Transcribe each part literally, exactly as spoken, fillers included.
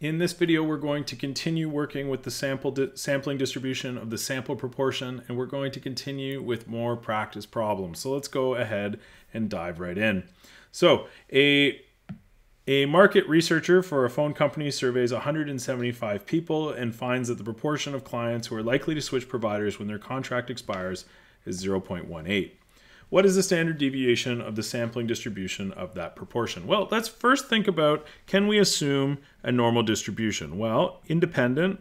In this video, we're going to continue working with the sample di sampling distribution of the sample proportion, and we're going to continue with more practice problems. So let's go ahead and dive right in. So a, a market researcher for a phone company surveys one hundred seventy-five people and finds that the proportion of clients who are likely to switch providers when their contract expires is zero point one eight. What is the standard deviation of the sampling distribution of that proportion? Well, let's first think about, can we assume a normal distribution? Well, independent,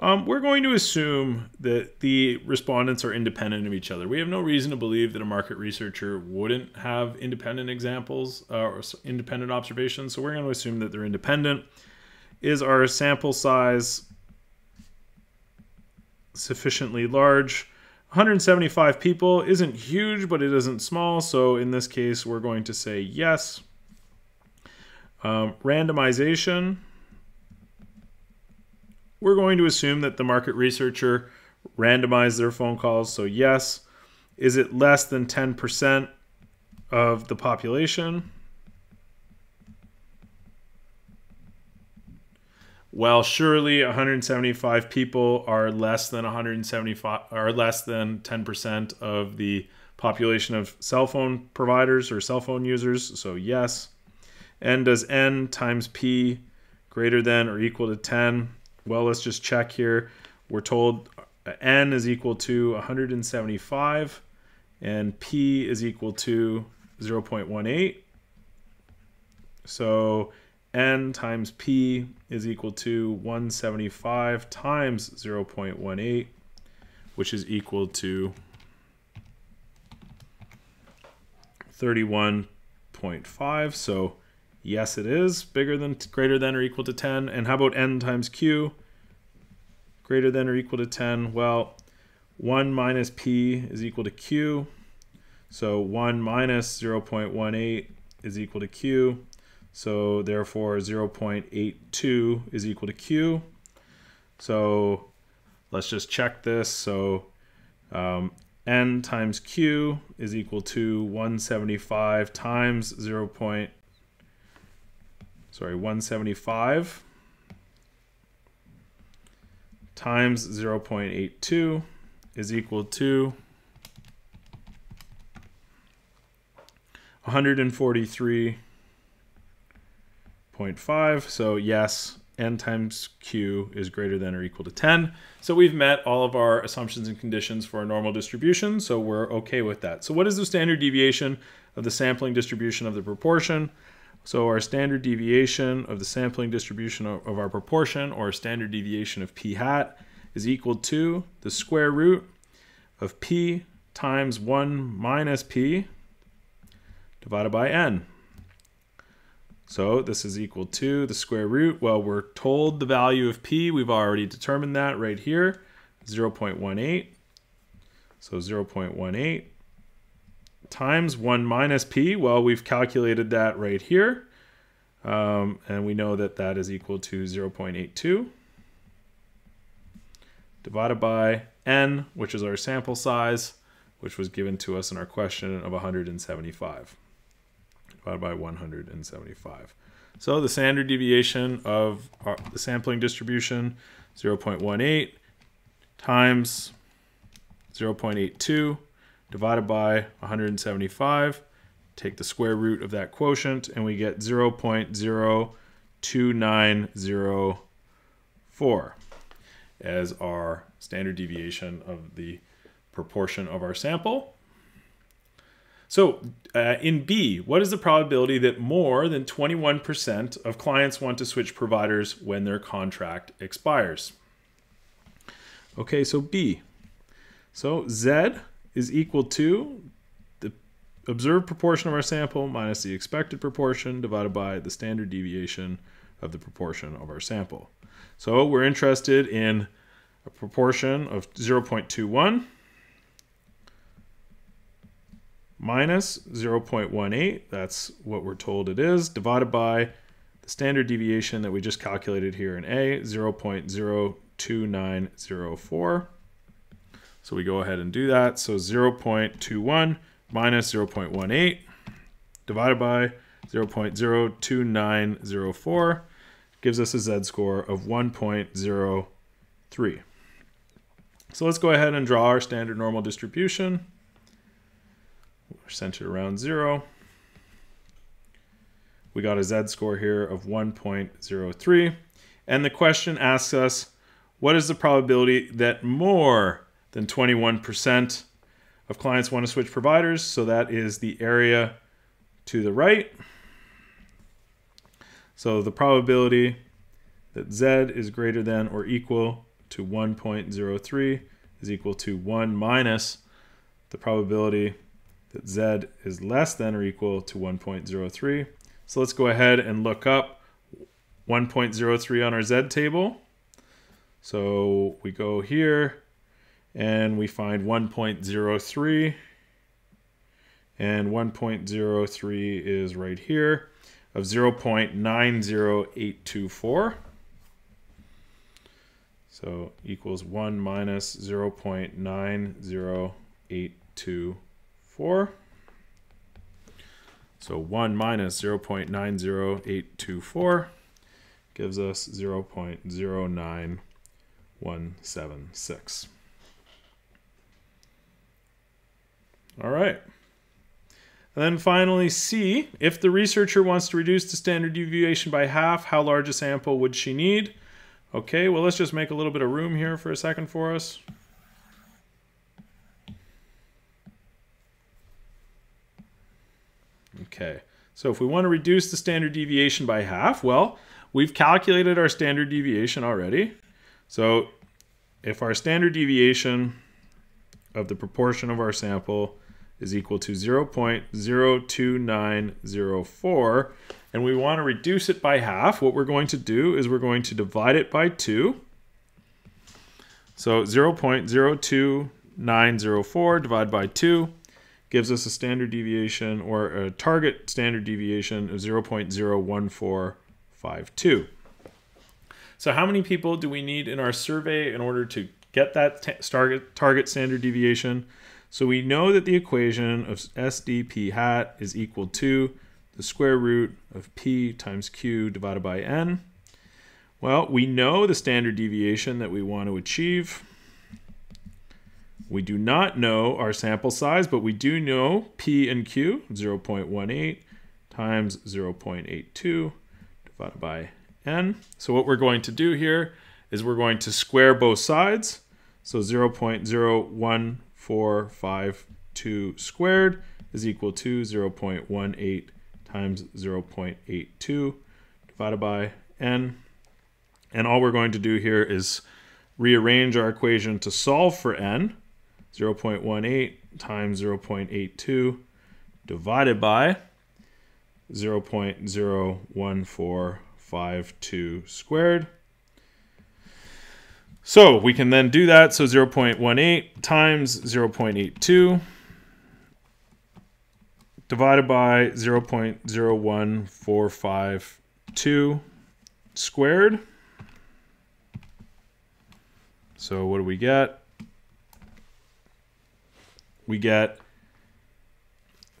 um, we're going to assume that the respondents are independent of each other. We have no reason to believe that a market researcher wouldn't have independent examples uh, or independent observations, so we're going to assume that they're independent. Is our sample size sufficiently large? one hundred seventy-five people isn't huge, but it isn't small, so in this case we're going to say yes. Um, randomization, we're going to assume that the market researcher randomized their phone calls, so yes. Is it less than ten percent of the population? Well, surely one hundred seventy-five people are less than one hundred seventy-five, or less than ten percent of the population of cell phone providers or cell phone users. So yes. And does N times P greater than or equal to ten? Well, let's just check here. We're told N is equal to one hundred seventy-five and P is equal to zero point one eight. So N times P is equal to one hundred seventy-five times zero point one eight, which is equal to thirty-one point five. So yes, it is bigger than, greater than or equal to ten. And how about N times Q? Greater than or equal to ten. Well, one minus P is equal to Q. So one minus zero point one eight is equal to Q. So therefore zero point eight two is equal to Q. So let's just check this. So um, N times Q is equal to one hundred seventy-five times zero point, sorry, one hundred seventy-five times zero point eight two is equal to one hundred forty-three point five. So yes, N times Q is greater than or equal to ten. So we've met all of our assumptions and conditions for a normal distribution, so we're okay with that. So what is the standard deviation of the sampling distribution of the proportion? So our standard deviation of the sampling distribution of, of our proportion, or standard deviation of P hat, is equal to the square root of P times one minus P divided by N. So this is equal to the square root. Well, we're told the value of P. We've already determined that right here, zero point one eight. So zero point one eight times one minus P. Well, we've calculated that right here. Um, and we know that that is equal to zero point eight two divided by N, which is our sample size, which was given to us in our question of one hundred seventy-five. Divided by one hundred seventy-five. So the standard deviation of our, the sampling distribution, zero point one eight times zero point eight two divided by one hundred seventy-five. Take the square root of that quotient and we get zero point zero two nine zero four as our standard deviation of the proportion of our sample. So uh, in B, what is the probability that more than twenty-one percent of clients want to switch providers when their contract expires? Okay, so B. So Z is equal to the observed proportion of our sample minus the expected proportion divided by the standard deviation of the proportion of our sample. So we're interested in a proportion of zero point two one. minus zero point one eight, that's what we're told it is, divided by the standard deviation that we just calculated here in A, zero point zero two nine zero four. So we go ahead and do that. So zero point two one minus zero point one eight divided by zero point zero two nine zero four gives us a z-score of one point zero three. So let's go ahead and draw our standard normal distribution. We're centered around zero. We got a z-score here of one point zero three. And the question asks us, what is the probability that more than twenty-one percent of clients want to switch providers? So that is the area to the right. So the probability that z is greater than or equal to one point zero three is equal to one minus the probability that z is less than or equal to one point zero three. So let's go ahead and look up one point zero three on our z table. So we go here and we find one point zero three, and one point zero three is right here of zero point nine zero eight two four. So equals one minus zero point nine zero eight two four. So one minus zero point nine zero eight two four gives us zero point zero nine one seven six. All right. And then finally C, if the researcher wants to reduce the standard deviation by half, how large a sample would she need? Okay, well, let's just make a little bit of room here for a second for us. Okay, so if we want to reduce the standard deviation by half, well, we've calculated our standard deviation already. So if our standard deviation of the proportion of our sample is equal to zero point zero two nine zero four, and we want to reduce it by half, what we're going to do is we're going to divide it by two. So zero point zero two nine zero four divided by two gives us a standard deviation, or a target standard deviation, of zero point zero one four five two. So how many people do we need in our survey in order to get that target target standard deviation? So we know that the equation of S D P hat is equal to the square root of P times Q divided by N. Well, we know the standard deviation that we want to achieve. We do not know our sample size, but we do know P and Q, zero point one eight times zero point eight two divided by N. So what we're going to do here is we're going to square both sides. So zero point zero one four five two squared is equal to zero point one eight times zero point eight two divided by N. And all we're going to do here is rearrange our equation to solve for N. zero point one eight times zero point eight two divided by zero point zero one four five two squared. So we can then do that. So zero point one eight times zero point eight two divided by zero point zero one four five two squared. So what do we get? We get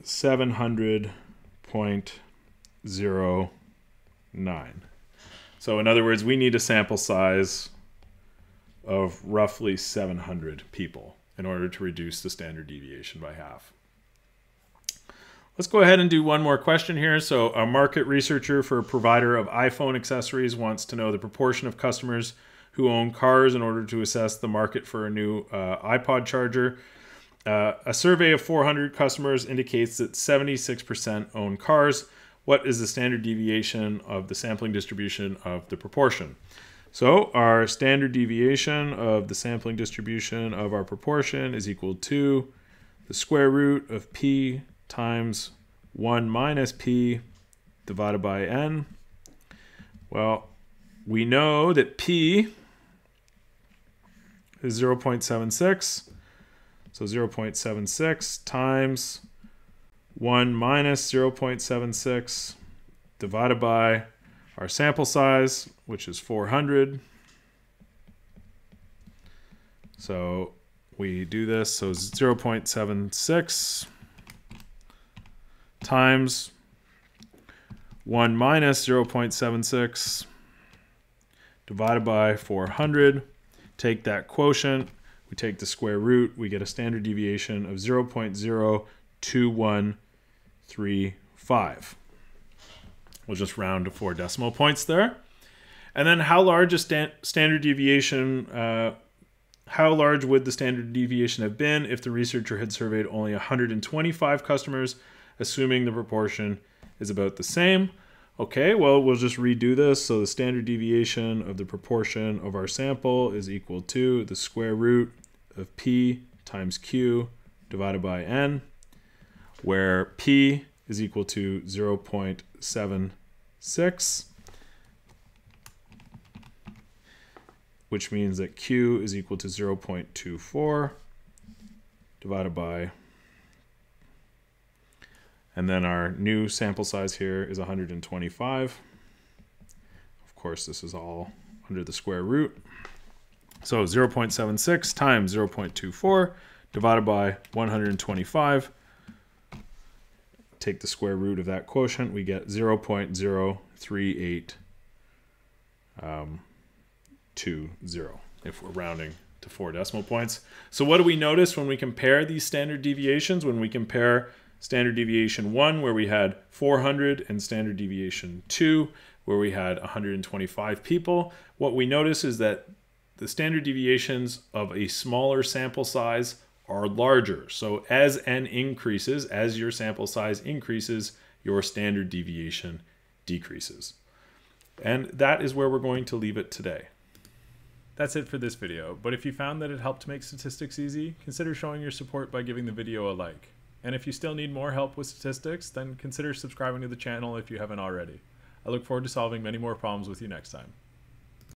seven hundred point zero nine. So in other words, we need a sample size of roughly seven hundred people in order to reduce the standard deviation by half. Let's go ahead and do one more question here. So a market researcher for a provider of iPhone accessories wants to know the proportion of customers who own cars in order to assess the market for a new uh, iPod charger. Uh, a survey of four hundred customers indicates that seventy-six percent own cars. What is the standard deviation of the sampling distribution of the proportion? So our standard deviation of the sampling distribution of our proportion is equal to the square root of P times one minus P divided by N. Well, we know that P is zero point seven six. So zero point seven six times one minus zero point seven six divided by our sample size, which is four hundred. So we do this. So zero point seven six times one minus zero point seven six divided by four hundred. Take that quotient, we take the square root, we get a standard deviation of zero point zero two one three five. We'll just round to four decimal points there. And then how large is stand standard deviation, uh, how large would the standard deviation have been if the researcher had surveyed only one hundred twenty-five customers, assuming the proportion is about the same? Okay, well, we'll just redo this. So the standard deviation of the proportion of our sample is equal to the square root of P times Q divided by N, where P is equal to zero point seven six, which means that Q is equal to zero point two four divided by, and then our new sample size here is one hundred twenty-five. Of course, this is all under the square root. So zero point seven six times zero point two four divided by one hundred twenty-five. Take the square root of that quotient, we get zero point zero three eight two zero um, if we're rounding to four decimal points. So what do we notice when we compare these standard deviations? When we compare standard deviation one, where we had four hundred, and standard deviation two, where we had one hundred twenty-five people, what we notice is that the standard deviations of a smaller sample size are larger. So as N increases, as your sample size increases, your standard deviation decreases. And that is where we're going to leave it today. That's it for this video, but if you found that it helped make statistics easy, consider showing your support by giving the video a like. And if you still need more help with statistics, then consider subscribing to the channel if you haven't already. I look forward to solving many more problems with you next time.